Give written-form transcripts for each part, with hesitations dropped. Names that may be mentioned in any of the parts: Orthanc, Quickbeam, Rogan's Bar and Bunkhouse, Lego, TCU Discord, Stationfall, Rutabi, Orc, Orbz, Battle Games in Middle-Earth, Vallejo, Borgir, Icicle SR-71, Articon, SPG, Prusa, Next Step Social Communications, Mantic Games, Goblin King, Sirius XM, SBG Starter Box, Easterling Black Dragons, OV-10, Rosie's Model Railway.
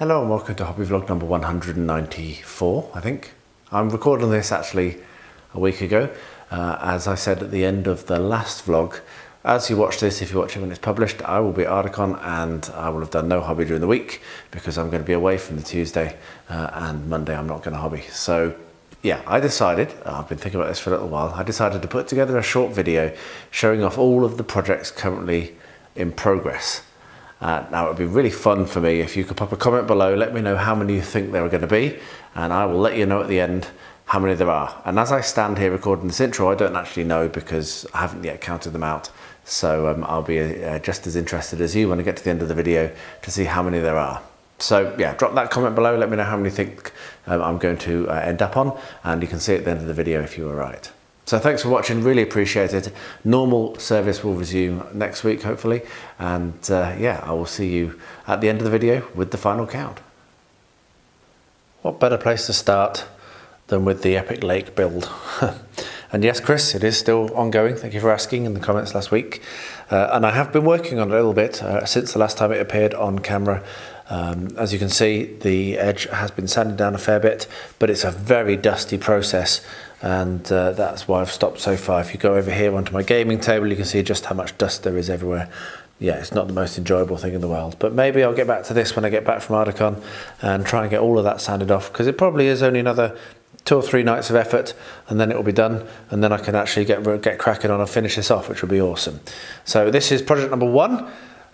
Hello and welcome to Hobby Vlog number 194, I think. I'm recording this actually a week ago. As I said at the end of the last vlog, as you watch this, if you watch it when it's published, I will be at Articon and I will have done no hobby during the week because I'm going to be away from the Tuesday and Monday I'm not going to hobby. So yeah, I decided, I've been thinking about this for a little while, I decided to put together a short video showing off all of the projects currently in progress. Now it would be really fun for me if you could pop a comment below, let me know how many you think there are going to be, and I will let you know at the end how many there are. And as I stand here recording this intro, I don't actually know because I haven't yet counted them out. So I'll be just as interested as you when I get to the end of the video to see how many there are. So yeah, drop that comment below, let me know how many you think I'm going to end up on, and you can see at the end of the video if you were right. So thanks for watching, really appreciate it. Normal service will resume next week, hopefully. And yeah, I will see you at the end of the video with the final count. What better place to start than with the Epic Lake build? And yes, Chris, it is still ongoing. Thank you for asking in the comments last week. And I have been working on it a little bit since the last time it appeared on camera. As you can see, the edge has been sanded down a fair bit, but it's a very dusty process. And that's why I've stopped so far. If you go over here onto my gaming table, you can see just how much dust there is everywhere. Yeah, it's not the most enjoyable thing in the world, but maybe I'll get back to this when I get back from Articon and try and get all of that sanded off, because it probably is only another 2 or 3 nights of effort and then it will be done, and then I can actually get cracking on and finish this off, which would be awesome. So this is project number 1.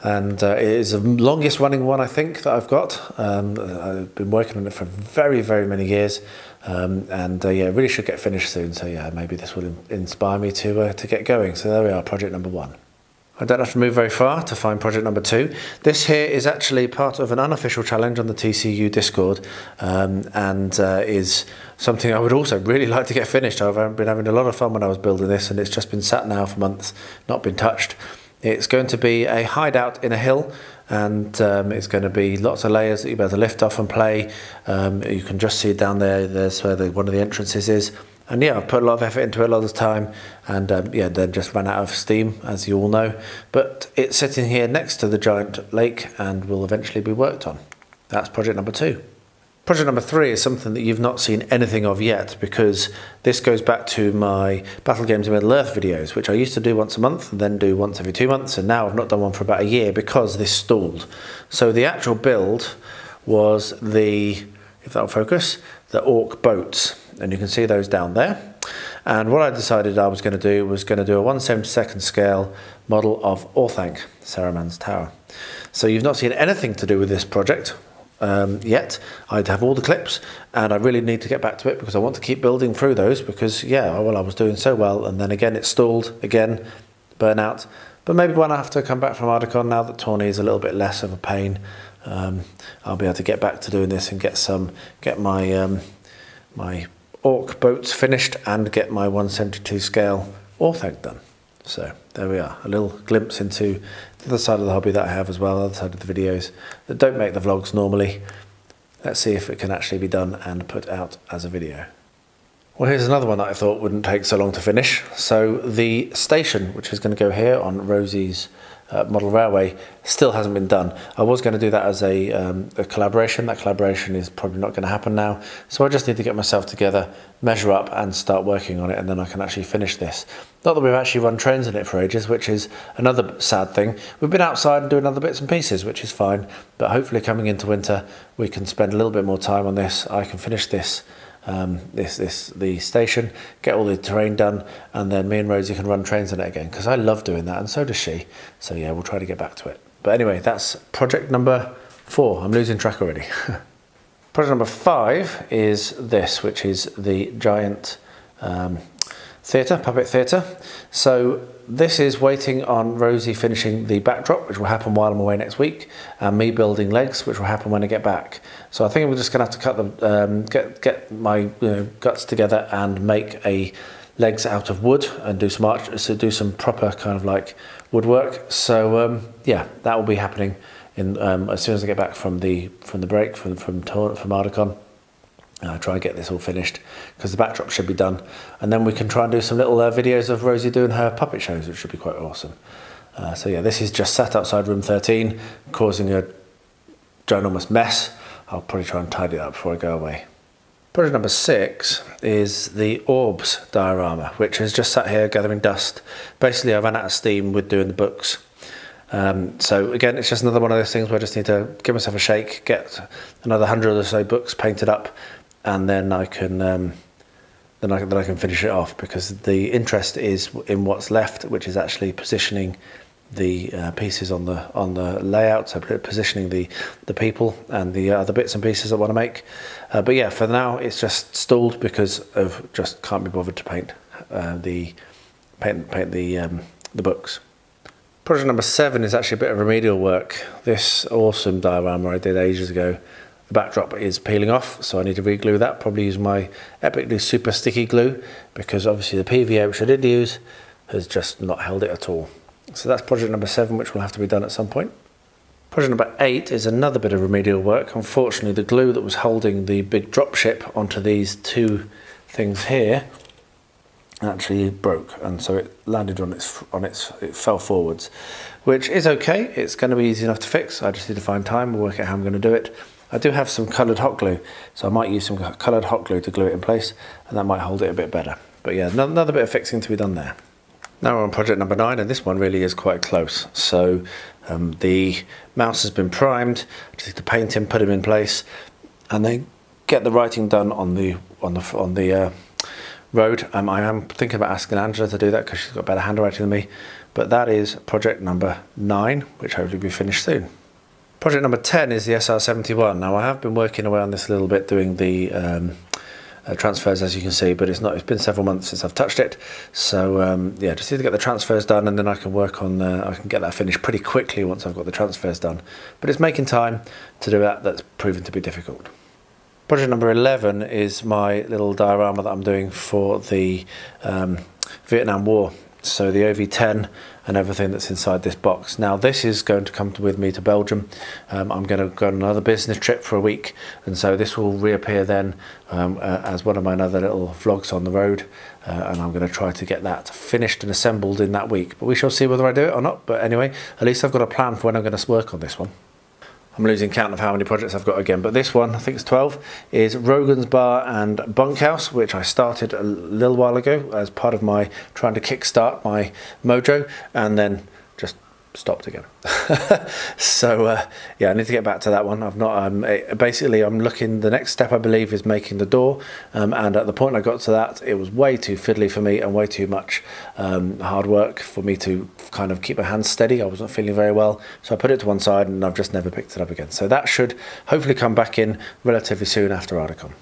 And it is the longest running one, I think, that I've got. I've been working on it for very, very many years. Yeah, it really should get finished soon. So yeah, maybe this will inspire me to get going. So there we are, project number 1. I don't have to move very far to find project number 2. This here is actually part of an unofficial challenge on the TCU Discord, is something I would also really like to get finished. I've been having a lot of fun when I was building this, and it's just been sat now for months, not been touched. It's going to be a hideout in a hill, and it's going to be lots of layers that you better lift off and play. You can just see down there, there's where one of the entrances is. And yeah, I've put a lot of effort into it, a lot of time, and yeah, then just ran out of steam, as you all know. But it's sitting here next to the giant lake and will eventually be worked on. That's project number 2. Project number 3 is something that you've not seen anything of yet, because this goes back to my Battle Games in Middle-Earth videos, which I used to do once a month and then do once every 2 months, and now I've not done one for about a year because this stalled. So the actual build was the, if that'll focus, the orc boats, and you can see those down there. And what I decided I was going to do was going to do a 1/72nd scale model of Orthanc, Saruman's Tower. So you've not seen anything to do with this project yet. I'd have all the clips, and I really need to get back to it because I want to keep building through those, because yeah, well, I was doing so well, and then again it stalled, again burnout. But maybe when I have to come back from Articon, now that Tawny is a little bit less of a pain, I'll be able to get back to doing this and get my my orc boats finished and get my 1/72 scale Orthanc done. So there we are, a little glimpse into the other side of the hobby that I have as well, the other side of the videos that don't make the vlogs normally. Let's see if it can actually be done and put out as a video. Well, here's another one that I thought wouldn't take so long to finish. So the station, which is going to go here on Rosie's Model Railway, still hasn't been done. I was going to do that as a collaboration. That collaboration is probably not going to happen now, so I just need to get myself together, measure up and start working on it, and then I can actually finish this. Not that we've actually run trains in it for ages, which is another sad thing. We've been outside and doing other bits and pieces, which is fine, but hopefully coming into winter we can spend a little bit more time on this. I can finish this the station, get all the terrain done, and then me and Rosie can run trains on it again, because I love doing that and so does she. So yeah, we'll try to get back to it. But anyway, that's project number 4. I'm losing track already. Project number 5 is this, which is the giant theatre, puppet theatre. So this is waiting on Rosie finishing the backdrop, which will happen while I'm away next week, and me building legs, which will happen when I get back. So I think we're just going to have to cut the, get my guts together and make a legs out of wood and do some arch, so do some proper kind of like woodwork. So yeah, that will be happening in as soon as I get back from the break from Articon. I'll try and get this all finished because the backdrop should be done, and then we can try and do some little videos of Rosie doing her puppet shows, which should be quite awesome. So yeah, this is just sat outside room 13, causing a ginormous mess, I'll probably try and tidy that before I go away. Project number 6 is the Orbs diorama, which has just sat here gathering dust. Basically, I ran out of steam with doing the books. So again, it's just another one of those things where I just need to give myself a shake, get another 100 or so books painted up, and then I can then I can finish it off, because the interest is in what's left, which is actually positioning the pieces on the layout, so positioning the people and the other bits and pieces I want to make. But yeah, for now it's just stalled because of just can't be bothered to paint the books. Project number 7 is actually a bit of remedial work. This awesome diorama I did ages ago. The backdrop is peeling off, so I need to re-glue that. Probably use my epically super sticky glue, because obviously the PVA, which I did use, has just not held it at all. So that's project number 7, which will have to be done at some point. Project number 8 is another bit of remedial work. Unfortunately, the glue that was holding the big dropship onto these two things here actually broke, and so it landed on it fell forwards, which is okay. It's going to be easy enough to fix. I just need to find time and work out how I'm going to do it. I do have some coloured hot glue, so I might use some coloured hot glue to glue it in place, and that might hold it a bit better. But yeah, another bit of fixing to be done there. Now we're on project number 9, and this one really is quite close. So the mouse has been primed. I just need to paint him, put him in place, and then get the writing done on the road. I am thinking about asking Angela to do that, because she's got better handwriting than me. But that is project number 9, which hopefully will be finished soon. Project number 10 is the SR-71. Now I have been working away on this a little bit, doing the transfers, as you can see, but it's been several months since I've touched it. So yeah, just need to get the transfers done, and then I can work on I can get that finished pretty quickly once I've got the transfers done. But it's making time to do that. That's proven to be difficult. Project number 11 is my little diorama that I'm doing for the Vietnam War. So the OV-10 and everything that's inside this box. Now this is going to come with me to Belgium. I'm going to go on another business trip for a week, and so this will reappear then as one of my other little vlogs on the road, and I'm going to try to get that finished and assembled in that week. But we shall see whether I do it or not. But anyway, at least I've got a plan for when I'm going to work on this one. I'm losing count of how many projects I've got again, but this one, I think it's 12, is Rogan's Bar and Bunkhouse, which I started a little while ago as part of my trying to kickstart my mojo, and then just stopped again. So yeah, I need to get back to that one. I've not. Basically, I'm looking. The next step I believe is making the door, and at the point I got to that, it was way too fiddly for me and way too much hard work for me to kind of keep my hands steady. I wasn't feeling very well, so I put it to one side, and I've just never picked it up again. So that should hopefully come back in relatively soon after Articon.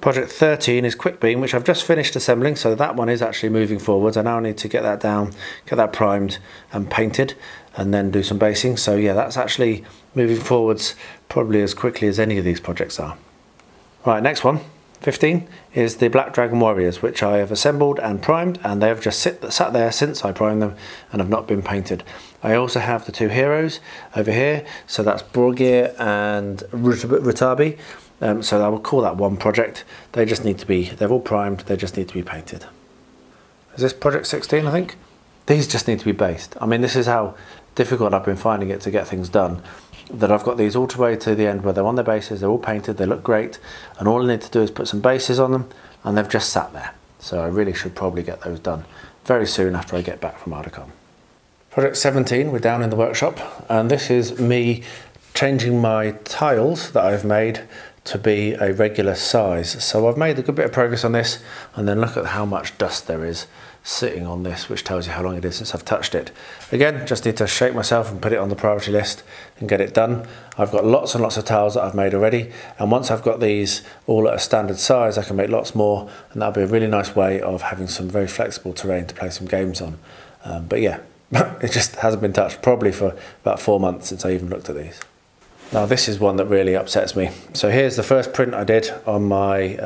Project 13 is Quickbeam, which I've just finished assembling, so that one is actually moving forwards. I now need to get that down, get that primed and painted, and then do some basing. So yeah, that's actually moving forwards probably as quickly as any of these projects are. Right, next one, 15, is the Black Dragon Warriors, which I have assembled and primed, and they have just sat there since I primed them and have not been painted. I also have the two heroes over here, so that's Borgir and Rutabi. So I will call that one project. They just need to be, they're all primed, they just need to be painted. Is this project 16, I think? These just need to be based. I mean, this is how difficult I've been finding it to get things done, that I've got these all the way to the end where they're on their bases, they're all painted, they look great, and all I need to do is put some bases on them, and they've just sat there. So I really should probably get those done very soon after I get back from Articon. Project 17, we're down in the workshop, and this is me changing my tiles that I've made to be a regular size. So I've made a good bit of progress on this, and then look at how much dust there is sitting on this, which tells you how long it is since I've touched it. Again, just need to shake myself and put it on the priority list and get it done. I've got lots and lots of tiles that I've made already, and once I've got these all at a standard size, I can make lots more, and that'll be a really nice way of having some very flexible terrain to play some games on. But yeah, it just hasn't been touched probably for about 4 months since I even looked at these. Now this is one that really upsets me. So here's the first print I did on my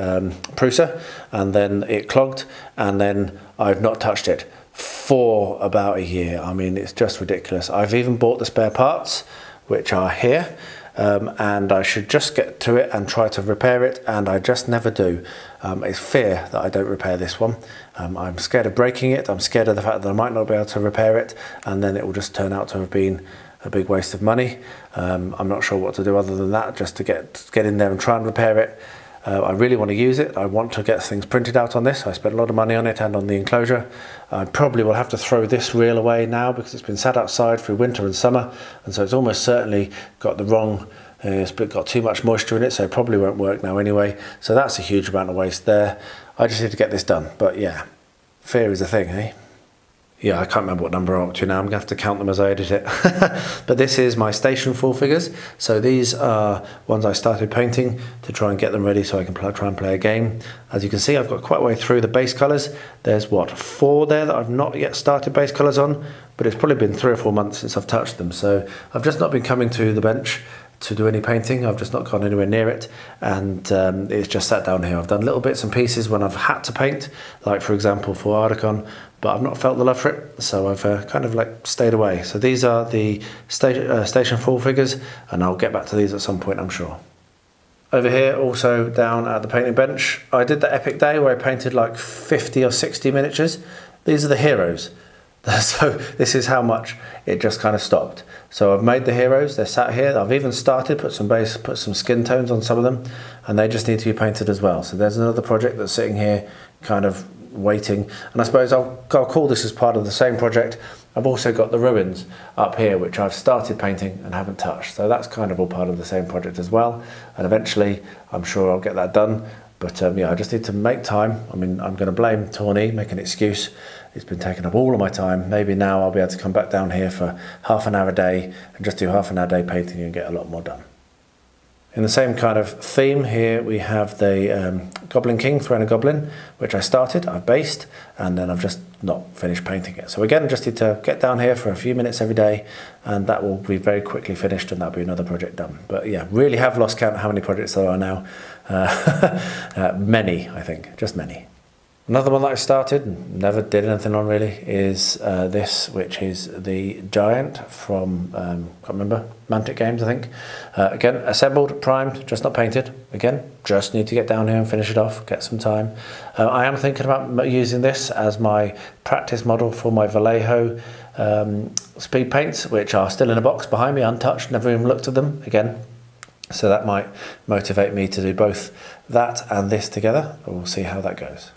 Prusa, and then it clogged, and then I've not touched it for about a year. I mean, it's just ridiculous. I've even bought the spare parts, which are here, and I should just get to it and try to repair it, and I just never do. It's fear that I don't repair this one. I'm scared of breaking it, I'm scared of the fact that I might not be able to repair it, and then it will just turn out to have been a big waste of money. I'm not sure what to do other than that, just to get in there and try and repair it. I really want to use it. I want to get things printed out on this. I spent a lot of money on it and on the enclosure. I probably will have to throw this reel away now because it's been sat outside through winter and summer, and so it's almost certainly got the wrong, it's got too much moisture in it, so it probably won't work now anyway. So that's a huge amount of waste there. I just need to get this done, but yeah, fear is a thing, eh? Yeah, I can't remember what number I'm up to now. I'm going to have to count them as I edit it. But this is my Stationfall figures. So these are ones I started painting to try and get them ready so I can try and play a game. As you can see, I've got quite a way through the base colours. There's, what, 4 there that I've not yet started base colours on, but it's probably been 3 or 4 months since I've touched them. So I've just not been coming to the bench to do any painting. I've just not gone anywhere near it, and it's just sat down here. I've done little bits and pieces when I've had to paint, like for example for Articon, but I've not felt the love for it, so I've kind of like stayed away. So these are the Stationfall figures, and I'll get back to these at some point, I'm sure. Over here, also down at the painting bench, I did the epic day where I painted like 50 or 60 miniatures. These are the heroes. So this is how much it just kind of stopped. So I've made the heroes, they're sat here. I've even started, put some base, put some skin tones on some of them, and they just need to be painted as well. So there's another project that's sitting here kind of waiting. And I suppose I'll call this as part of the same project. I've also got the ruins up here, which I've started painting and haven't touched. So that's kind of all part of the same project as well. And eventually I'm sure I'll get that done. But yeah, I just need to make time. I mean, I'm going to blame Tawny, make an excuse. It's been taking up all of my time. Maybe now I'll be able to come back down here for half an hour a day and just do half an hour a day painting and get a lot more done. In the same kind of theme here, we have the Goblin King, Throne of Goblin, which I started, I've based, and then I've just not finished painting it. So again, I just need to get down here for a few minutes every day, and that will be very quickly finished, and that'll be another project done. But yeah, really have lost count how many projects there are now. Many, I think, just many. Another one that I started and never did anything on really is this, which is the Giant from, can't remember, Mantic Games, I think. Again, assembled, primed, just not painted. Again, just need to get down here and finish it off, get some time. I am thinking about using this as my practice model for my Vallejo speed paints, which are still in a box behind me, untouched, never even looked at them again. So that might motivate me to do both that and this together, but we'll see how that goes.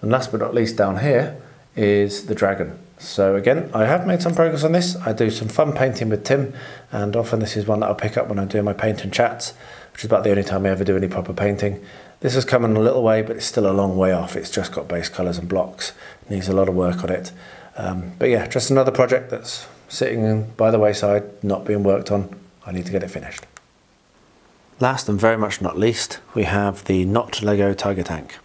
And last but not least down here is the dragon. So again, I have made some progress on this. I do some fun painting with Tim, and often this is one that I'll pick up when I'm doing my paint and chats, which is about the only time I ever do any proper painting. This has come in a little way, but it's still a long way off. It's just got base colours and blocks. It needs a lot of work on it. But yeah, just another project that's sitting by the wayside, not being worked on. I need to get it finished. Last and very much not least, we have the not Lego Tiger Tank,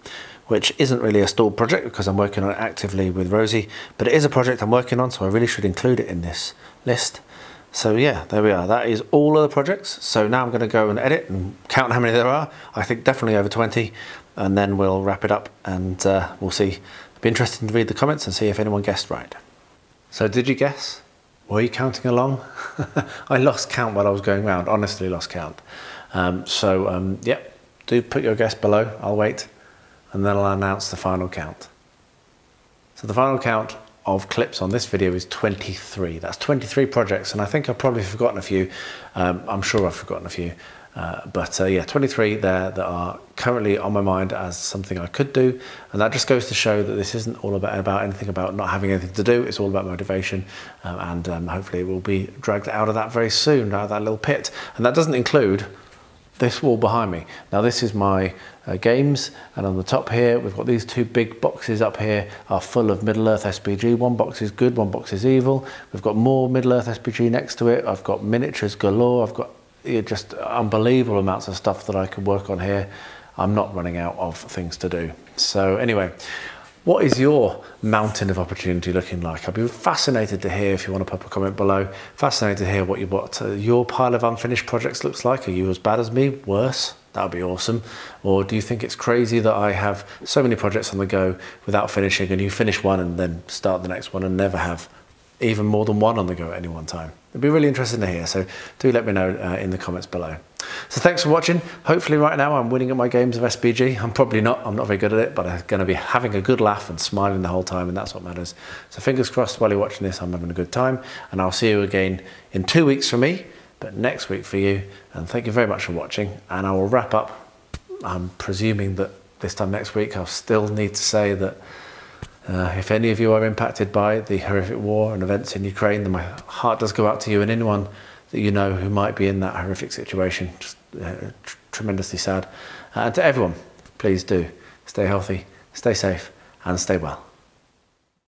which isn't really a stalled project because I'm working on it actively with Rosie, but it is a project I'm working on, so I really should include it in this list. So yeah, there we are. That is all of the projects. So now I'm going to go and edit and count how many there are. I think definitely over 20, and then we'll wrap it up, and we'll see. It'll be interesting to read the comments and see if anyone guessed right. So did you guess? Were you counting along? I lost count while I was going round. Honestly lost count. Yep, do put your guess below. I'll wait, and then I'll announce the final count. So the final count of clips on this video is 23. That's 23 projects, and I think I've probably forgotten a few. I'm sure I've forgotten a few. Yeah, 23 there that are currently on my mind as something I could do, and that just goes to show that this isn't all about anything about not having anything to do. It's all about motivation, hopefully it will be dragged out of that very soon, out of that little pit. And that doesn't include this wall behind me. Now this is my games, and on the top here we've got these two big boxes up here are full of Middle-Earth SPG. One box is good, one box is evil. We've got more Middle-Earth SPG next to it. I've got miniatures galore. I've got just unbelievable amounts of stuff that I could work on here. I'm not running out of things to do. So anyway, what is your mountain of opportunity looking like? I'd be fascinated to hear, if you want to pop a comment below, fascinated to hear what your pile of unfinished projects looks like. Are you as bad as me? Worse? That would be awesome. Or do you think it's crazy that I have so many projects on the go without finishing, and you finish one and then start the next one and never have even more than one on the go at any one time? It'd be really interesting to hear, so do let me know in the comments below. So thanks for watching. Hopefully right now I'm winning at my games of SBG. I'm probably not. I'm not very good at it, but I'm going to be having a good laugh and smiling the whole time, and that's what matters. So fingers crossed while you're watching this, I'm having a good time, and I'll see you again in 2 weeks for me, but next week for you. And thank you very much for watching, and I will wrap up. I'm presuming that this time next week I'll still need to say that if any of you are impacted by the horrific war and events in Ukraine, then my heart does go out to you and anyone that you know who might be in that horrific situation. Just tremendously sad. And to everyone, please do stay healthy, stay safe, and stay well.